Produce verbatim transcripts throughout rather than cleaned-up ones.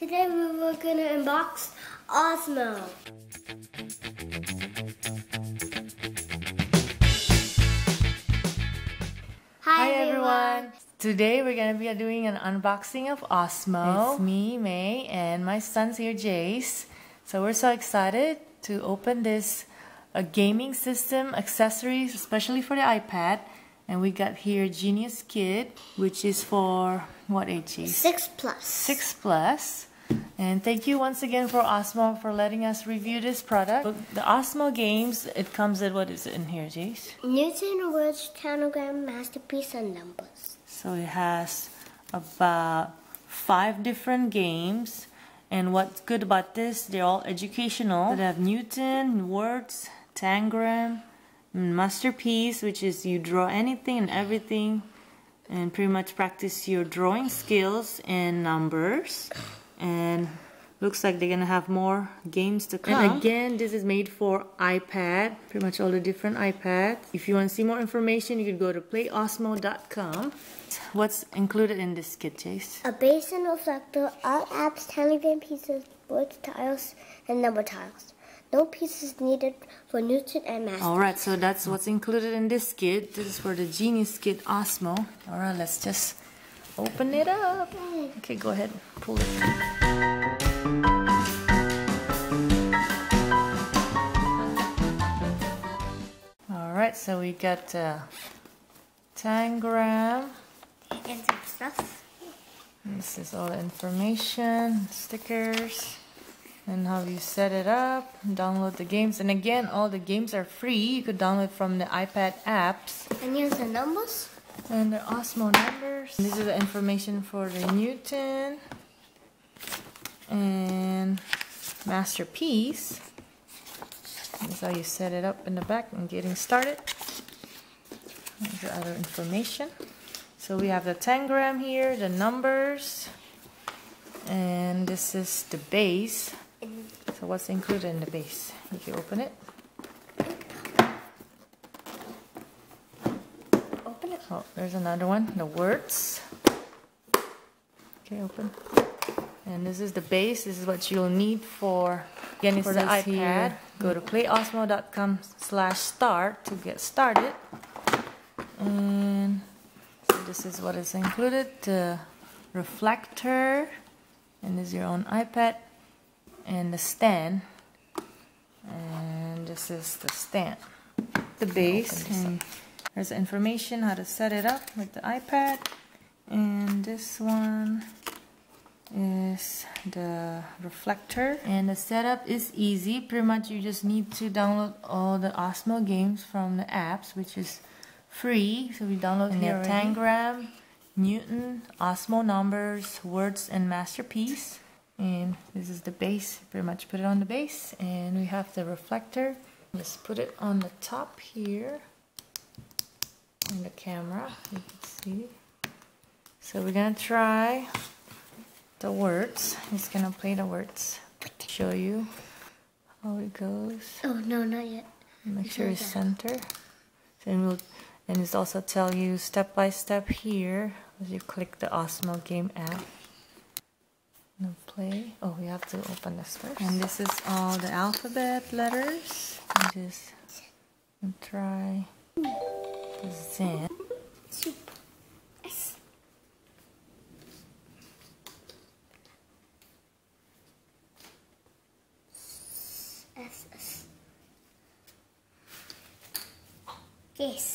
Today we were going to unbox Osmo. Hi, Hi everyone. Today we're going to be doing an unboxing of Osmo. It's me, May, and my son's here, Jace. So we're so excited to open this a gaming system accessories, especially for the iPad. And we got here Genius Kit, which is for what age? Six plus. Six plus. And thank you once again for Osmo for letting us review this product. The Osmo games, it comes in, what is it in here, Jace? Newton, Words, Tangram, Masterpiece, and Numbers. So it has about five different games. And what's good about this, they're all educational. So they have Newton, Words, Tangram, Masterpiece, which is you draw anything and everything and pretty much practice your drawing skills, and Numbers. And looks like they're gonna have more games to come. And again, this is made for iPad, pretty much all the different iPads. If you want to see more information, you could go to play osmo dot com. What's included in this kit, Jace? A base and reflector, all apps, Tangram pieces, board tiles, and number tiles. No pieces needed for Newton and Master. Alright, so that's what's included in this kit. This is for the Genius Kit Osmo. Alright, let's just open it up. Okay, go ahead, pull it. Alright, so we got uh, Tangram. And some stuff. This is all the information, stickers, and how you set it up, download the games. And again, all the games are free. You could download from the iPad apps. And here's the Numbers. And the Osmo Numbers. And this is the information for the Newton and Masterpiece. This is how you set it up in the back and getting started. Here's the other information. So we have the Tangram here, the Numbers, and this is the base. So what's included in the base? You can open it. Open it. Oh, there's another one. The Words. Okay, open. And this is the base. This is what you'll need for, again, for the iPad. Here. Go to play osmo dot com slash start to get started. And so this is what is included. The reflector. And this is your own iPad. And the stand, and this is the stand, the base, and there's information how to set it up with the iPad. And this one is the reflector, and the setup is easy. Pretty much you just need to download all the Osmo games from the apps, which is free. So we download and here Tangram, Newton, Osmo Numbers, Words, and Masterpiece. And this is the base. Pretty much put it on the base, and we have the reflector. Let's put it on the top here on the camera. You can see. So we're gonna try the Words. It's gonna play the Words. Show you how it goes. Oh no, not yet. Make sure it's center. Then we'll, and it's also tell you step by step here as you click the Osmo game app. No play. Oh, we have to open this first. And this is all the alphabet letters. And just try the Zen. Yes.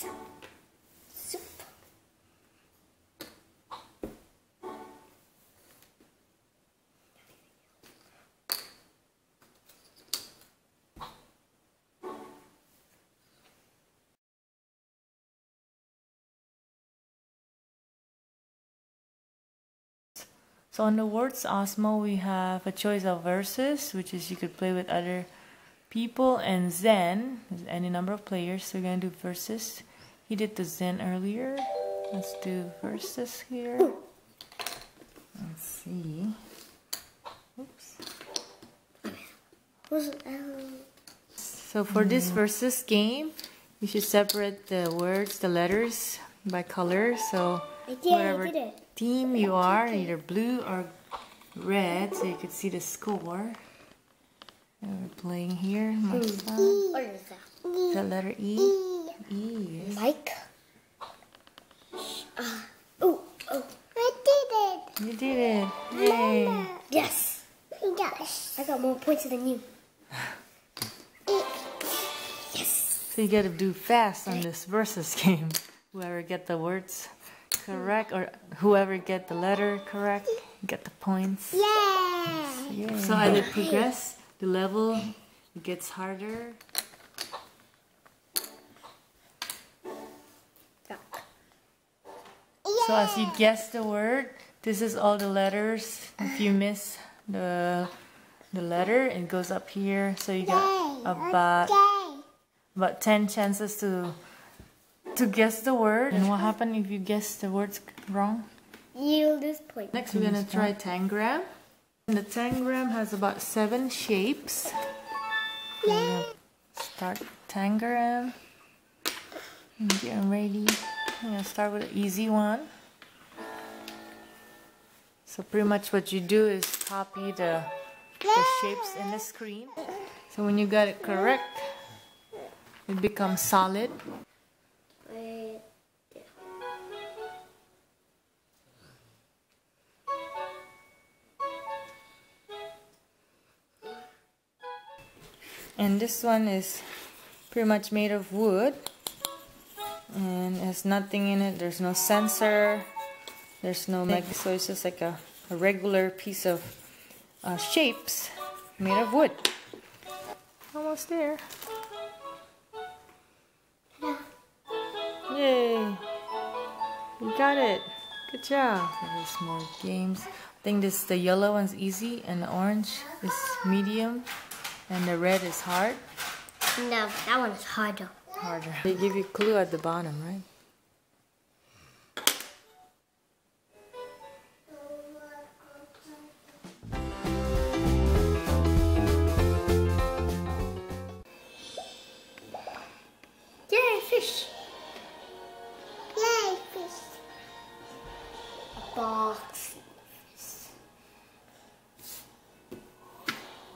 So on the Words Osmo, we have a choice of versus, which is you could play with other people, and Zen, any number of players. So we're gonna do versus. He did the Zen earlier. Let's do versus here. Let's see. Oops. So for this versus game, you should separate the words, the letters by color. So whatever team you are, either blue or red so you could see the score. And we're playing here. Maxa. E. The letter E. E. E yes. Mike. Uh, oh, oh. I did it. You did it. Yay. Mama. Yes. Yes. I got more points than you. Yes. So you gotta do fast on this versus game. Whoever get the words correct or whoever get the letter correct, get the points. Yeah. Yay. So as it progress, the level gets harder. So as you guess the word, this is all the letters. If you miss the the letter, it goes up here. So you got about about ten chances to to guess the word. And what happens if you guess the words wrong? You lose points. Next, we're gonna try Tangram. And the Tangram has about seven shapes. Start Tangram. I'm getting ready. I'm gonna start with an easy one. So pretty much what you do is copy the, the shapes in the screen. So when you got it correct, it becomes solid. And this one is pretty much made of wood. And it has nothing in it. There's no sensor. There's no mag. So it's just like a, a regular piece of uh, shapes made of wood. Almost there. Yay! You got it. Good job. There's more games. I think this the yellow one's easy, and the orange is medium, and the red is hard. No, that one is harder. Harder. They give you a clue at the bottom, right? Yay, fish! Yay, fish! A box.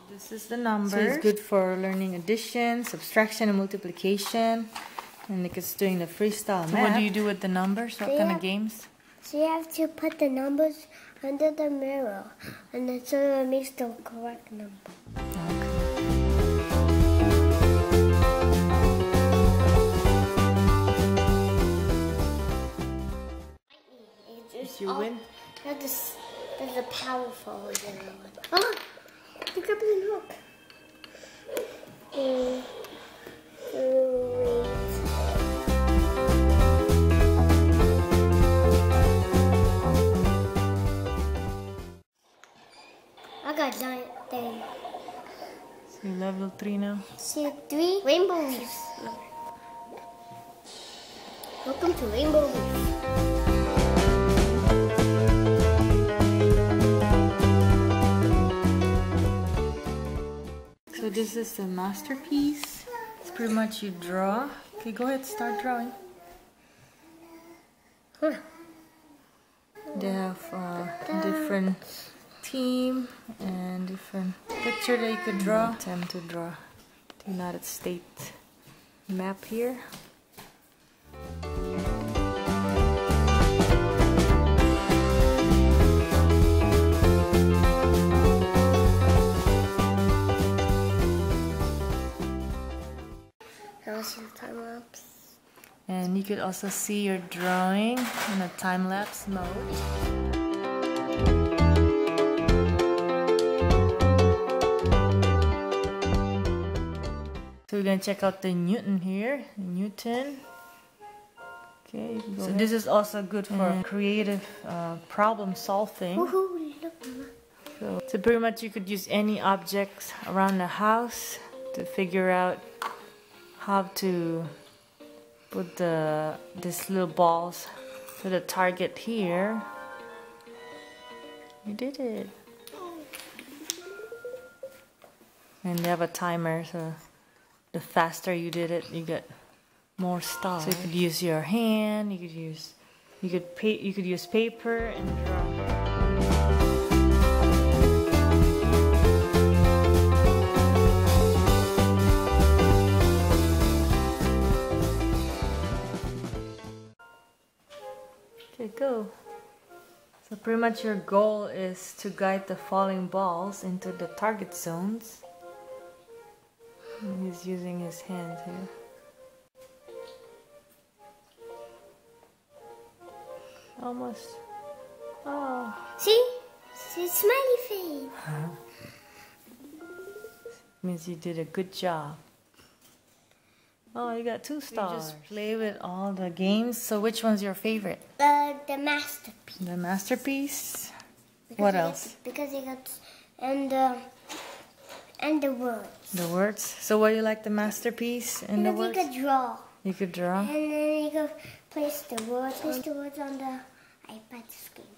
This is the number. So it's good for learning addition, subtraction, and multiplication. And like it's doing the freestyle math. What do you do with the numbers? What so kind have, of games? So you have to put the numbers under the mirror. And then so it makes the correct number. Okay. Did you oh, win? There's a, there's a powerful one. You grab the hook. Mm. I got a giant thing. So you're level three now. So three rainbow leaves. Welcome to Rainbow Leaves. So this is the masterpiece. It's pretty much you draw. Okay, go ahead, start drawing. Huh. They have uh, different theme and different picture that you could draw. Attempt to draw the United States map here. And you could also see your drawing in a time-lapse mode. So we're gonna check out the Newton here. Newton. Okay. So ahead. This is also good for mm-hmm. creative uh, problem solving. Woohoo, look, so, so pretty much you could use any objects around the house to figure out how to put the these little balls to the target here. You did it. And they have a timer, so the faster you did it, you get more stars. So you could use your hand. You could use you could pay, you could use paper and draw. go. So pretty much your goal is to guide the falling balls into the target zones. And he's using his hand here. Almost. Oh. See? It's a smiley face. Huh? Means you did a good job. Oh, you got two stars. You just play with all the games. So which one's your favorite? Uh, the Masterpiece. The Masterpiece? Because what else? Got, because it got... And the... And the Words. The Words? So why do you like the Masterpiece and because the Words? Because you could draw. You could draw? And then you could place the Words. Place the Words on the iPad screen.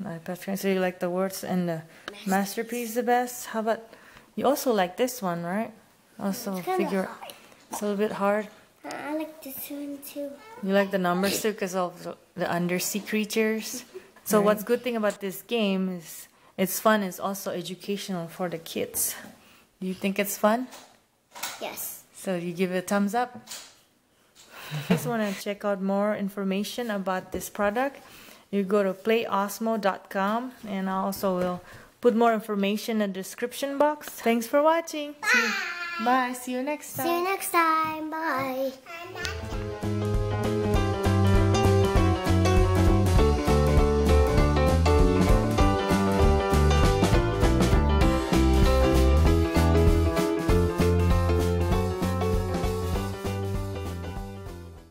The iPad screen. So you like the Words and the Masterpiece, masterpiece the best? How about... You also like this one, right? Also it's figure... Hard. It's a little bit hard. I like this one too. You like the Numbers too because of the undersea creatures. So right. What's good thing about this game is it's fun. It's also educational for the kids. Do you think it's fun? Yes. So you give it a thumbs up? If you just want to check out more information about this product, you go to play osmo dot com, and I also will put more information in the description box. Thanks for watching. Bye. Bye. See you next time. See you next time. Bye.